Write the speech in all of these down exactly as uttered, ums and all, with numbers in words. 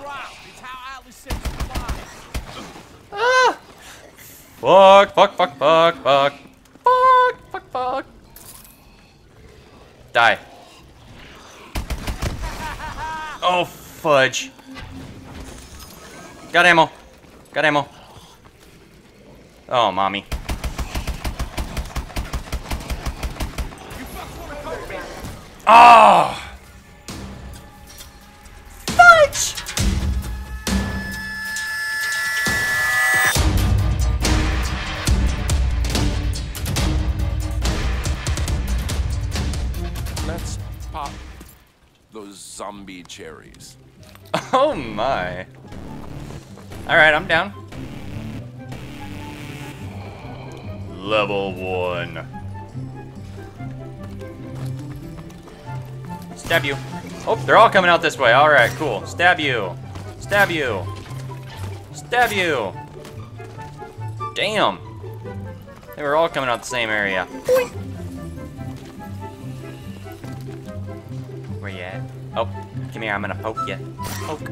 drown. It's how Atlas saves the ah. Fuck, fuck, fuck, fuck, fuck. Fuck, fuck, fuck. Die. Oh, fudge. Got ammo. Got ammo. Oh, mommy. Oh! Fudge! Let's pop those zombie cherries. Oh my. Alright, I'm down. Level one. Stab you. Oh, they're all coming out this way. All right, cool. Stab you. Stab you. Stab you. Damn. They were all coming out the same area. Boing. Where you at? Oh, come here. I'm gonna poke you. Poke.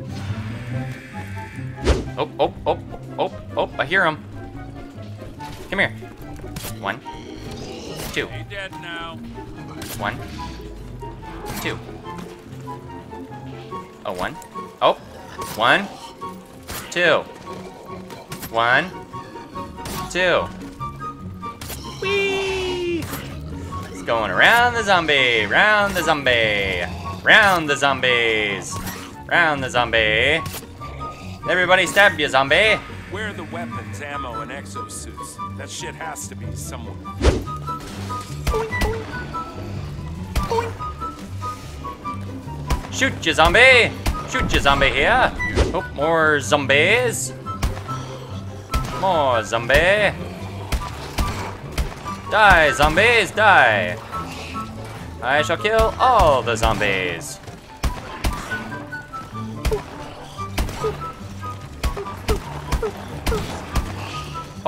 Oh, oh, oh, oh, oh, I hear him. Come here. One. Two. You're dead now. One. Two. Oh, one. Oh. One. Two. One. Two. Whee! It's going around the zombie. Round the zombie. Round the zombies. Round the zombie. Everybody stab you, zombie. Where are the weapons, ammo, and exosuits? That shit has to be somewhere. Boing, boing. Boing. Shoot you, zombie! Shoot you, zombie here! Oh, more zombies! More zombie! Die, zombies, die! I shall kill all the zombies!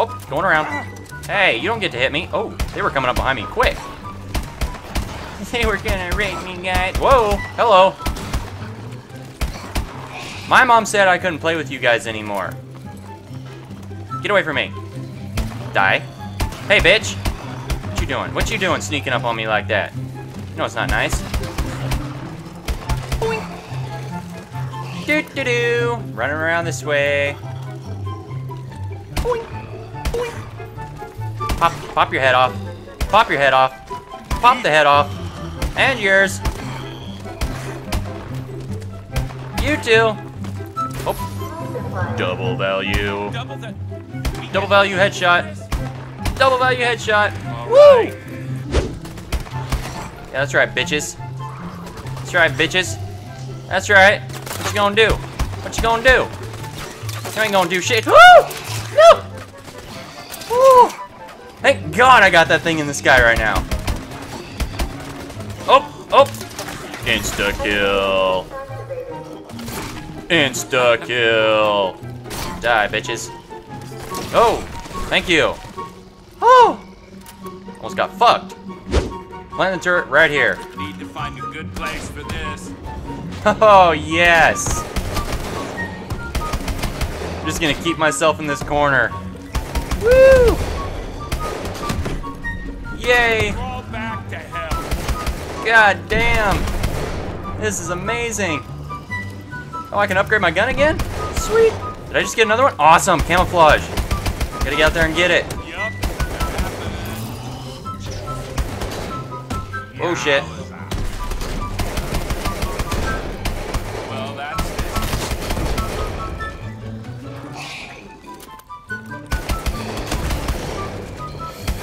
Oh, going around. Hey, you don't get to hit me. Oh, they were coming up behind me quick. They were gonna rape me, guys. Whoa, hello. My mom said I couldn't play with you guys anymore. Get away from me. Die. Hey, bitch. What you doing? What you doing sneaking up on me like that? You know it's not nice. Boing. Do-do-do. Running around this way. Boing. Boing. Pop, pop your head off. Pop your head off. Pop the head off. And yours. You too. Oh. Double value. Double value headshot. Double value headshot. Woo! Yeah, that's right, bitches. That's right, bitches. That's right. What you gonna do? What you gonna do? You ain't gonna do shit. Woo! No! Woo! Thank God I got that thing in the sky right now. Oh! Oh! Insta-kill. Insta-kill. Die, bitches. Oh! Thank you. Oh! Almost got fucked. Plant the turret right here. Need to find a good place for this. Oh, yes! I'm just gonna keep myself in this corner. Woo! Yay! Roll back to hell. God damn! This is amazing. Oh, I can upgrade my gun again? Sweet! Did I just get another one? Awesome! Camouflage! Gotta get out there and get it. Yep. Oh shit. Well, that's it.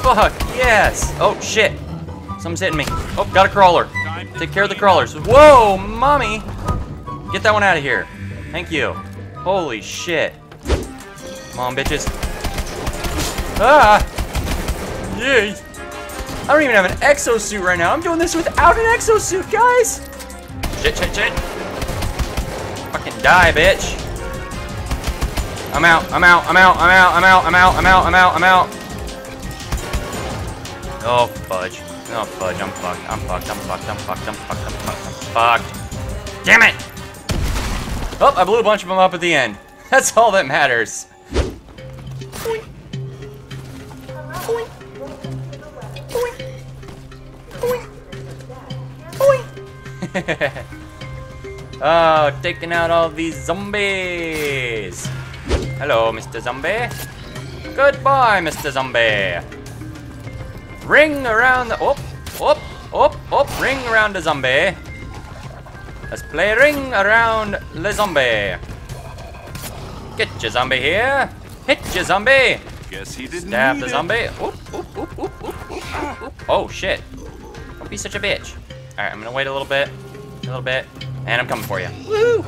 Fuck, yes! Oh shit. Something's hitting me. Oh, got a crawler. Take care of the crawlers. Whoa, mommy! Get that one out of here. Thank you. Holy shit. Come on, bitches. Ah! Jeez. I don't even have an exosuit right now. I'm doing this without an exosuit, guys! Shit, shit, shit. Fucking die, bitch. I'm out, I'm out, I'm out, I'm out, I'm out, I'm out, I'm out, I'm out, I'm out. Oh, fudge. Oh, fudge. I'm fucked. I'm fucked. I'm fucked. I'm fucked. I'm fucked. I'm fucked. I'm fucked. Damn it! Oh, I blew a bunch of them up at the end. That's all that matters. Oh, taking out all these zombies. Hello, Mister Zombie. Goodbye, Mister Zombie. Ring around the... Oh, oh, oh, oh, ring around the zombie. Let's play ring around the zombie. Get your zombie here. Hit your zombie. Guess he didn't stab the zombie. Oop, oop, oop, oop, oop, oop, oop. Oh, shit. Don't be such a bitch. All right, I'm gonna wait a little bit, a little bit, and I'm coming for you. Woo!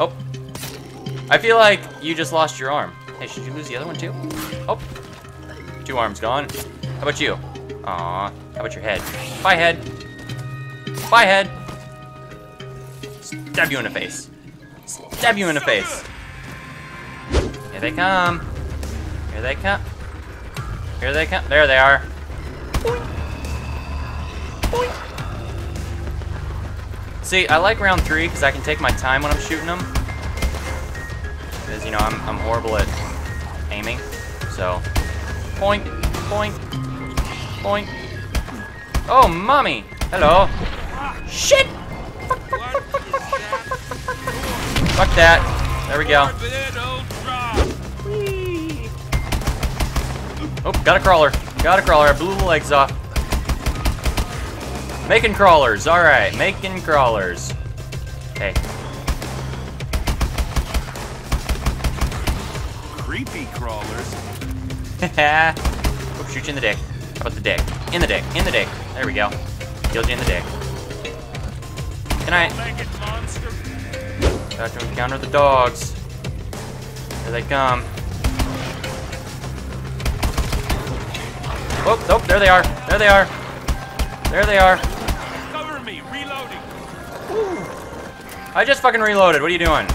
Oh, I feel like you just lost your arm. Hey, should you lose the other one too? Oh, two arms gone. How about you? Aw, how about your head? Bye, head. Bye, head. Stab you in the face. Stab you in the face. Here they come. Here they come. Here they come. There they are. Boing. Boing. See, I like round three because I can take my time when I'm shooting them. Because, you know, I'm, I'm horrible at aiming. So, point, point, point. Oh, mommy! Hello. Shit! Fuck, fuck, fuck, fuck, fuck, fuck, fuck, fuck, fuck, fuck that. There we go. Whee. Oh, got a crawler. Got a crawler. I blew the legs off. Making crawlers, all right, making crawlers. Hey. Creepy crawlers. Oh, shoot you in the dick. How about the dick? In the dick, in the dick. There we go. Killed you in the dick. Good night. Got to encounter the dogs. Here they come. Oh, oh, there they are, there they are. There they are. Cover me, reloading. Ooh. I just fucking reloaded. What are you doing?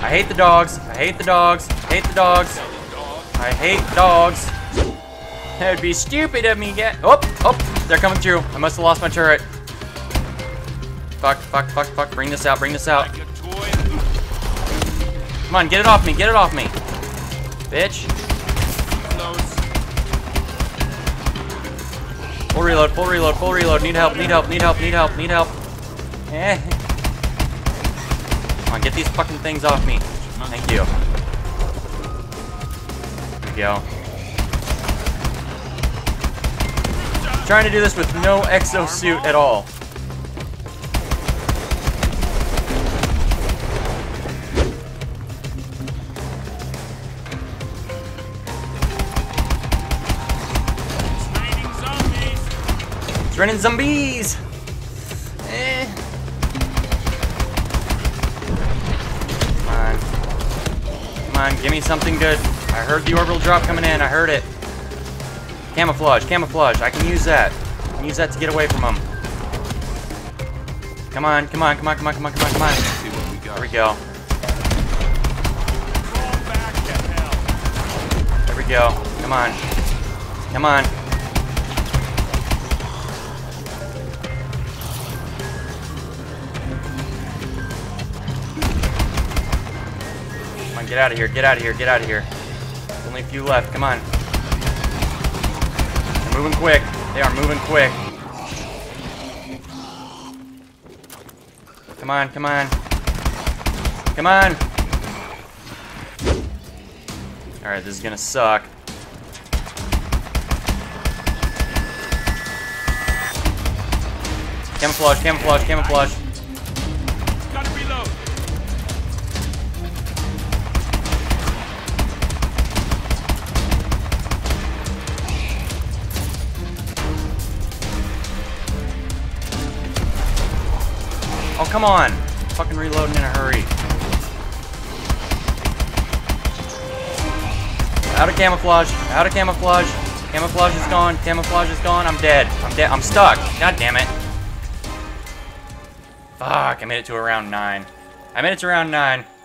I hate the dogs. I hate the dogs. I hate the dogs. I hate dogs. That would be stupid of me get. Oh, oh, they're coming through. I must have lost my turret. Fuck, fuck, fuck, fuck. Bring this out. Bring this out. Come on, get it off me. Get it off me, bitch. Full reload, full reload, full reload. Need help, need help, need help, need help, need help. Eh. Come on, get these fucking things off me. Thank you. There we go. I'm trying to do this with no exosuit at all. Running zombies! Eh. Come on. Come on, give me something good. I heard the orbital drop coming in, I heard it. Camouflage, camouflage, I can use that. I can use that to get away from them. Come on, come on, come on, come on, come on, come on, come on. There we go. There we go, come on. Come on. Get out of here, get out of here, get out of here. Only a few left, come on. They're moving quick. They are moving quick. Come on, come on. Come on! Alright, this is gonna suck. Camouflage, camouflage, camouflage. Oh, come on. Fucking reloading in a hurry. Out of camouflage. Out of camouflage. Camouflage is gone. Camouflage is gone. I'm dead. I'm dead. I'm stuck. God damn it. Fuck. I made it to a round nine. I made it to round nine.